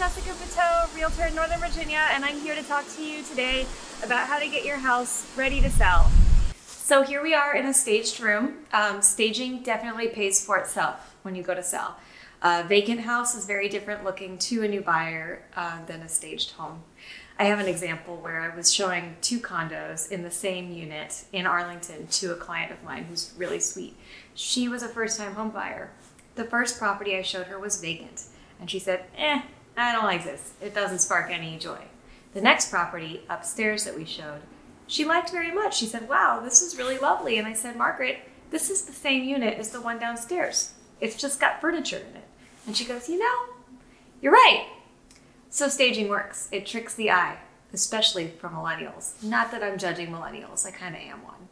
Jessica Pateau, realtor in Northern Virginia, and I'm here to talk to you today about how to get your house ready to sell. So here we are in a staged room. Staging definitely pays for itself when you go to sell. A vacant house is very different looking to a new buyer than a staged home. I have an example where I was showing two condos in the same unit in Arlington to a client of mine who's really sweet. She was a first-time home buyer. The first property I showed her was vacant, and she said, I don't like this. It doesn't spark any joy. The next property upstairs that we showed, she liked very much. She said, wow, this is really lovely. And I said, Margaret, this is the same unit as the one downstairs. It's just got furniture in it. And she goes, you know, you're right. So staging works. It tricks the eye, especially for millennials. Not that I'm judging millennials. I kind of am one.